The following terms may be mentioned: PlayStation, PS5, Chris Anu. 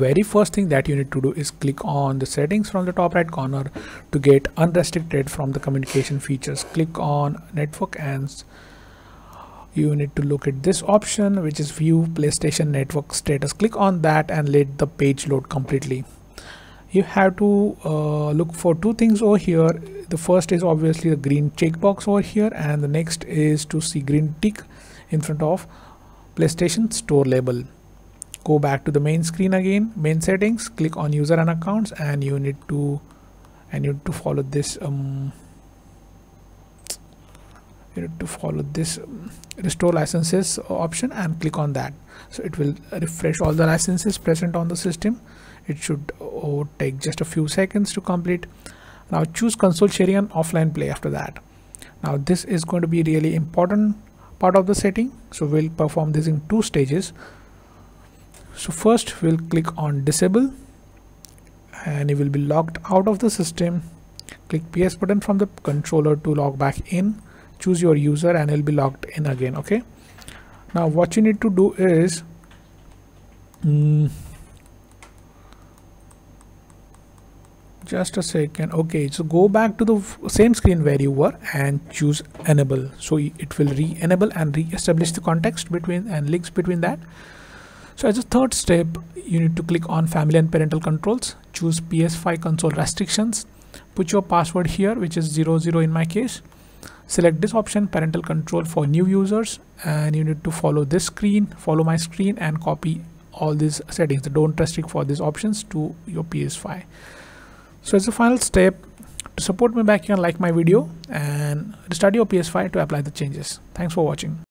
Very first thing that you need to do is click on the settings from the top right corner to get unrestricted from the communication features. Click on network and you need to look at this option, which is view PlayStation network status. Click on that and let the page load completely. You have to look for two things over here. The first is obviously the green checkbox over here, and the next is to see green tick in front of PlayStation Store label. Go back to the main screen again, main settings, click on user and accounts, and you need to follow this restore licenses option and click on that. So it will refresh all the licenses present on the system. It should take just a few seconds to complete. Now choose console sharing and offline play after that. Now this is going to be really important part of the setting, so we'll perform this in two stages. So first we'll click on disable and you will be locked out of the system. Click PS button from the controller to log back in. Choose your user and you'll be logged in again. Okay, now what you need to do is just a second. Okay, so go back to the same screen where you were and choose enable. So it will re-enable and re-establish the context between and links between that. So as a third step, you need to click on family and parental controls, choose PS5 console restrictions, put your password here, which is 00 in my case, select this option, parental control for new users, and you need to follow this screen, follow my screen, and copy all these settings, the don't restrict for these options to your PS5. So as a final step, to support me back, you can like my video and restart your PS5 to apply the changes. Thanks for watching.